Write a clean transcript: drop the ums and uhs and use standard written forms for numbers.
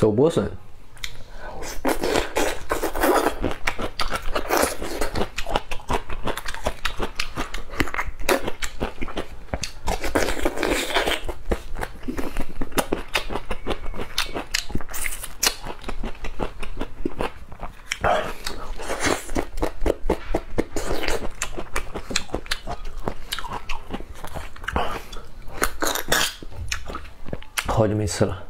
手剥笋。 好久没吃了。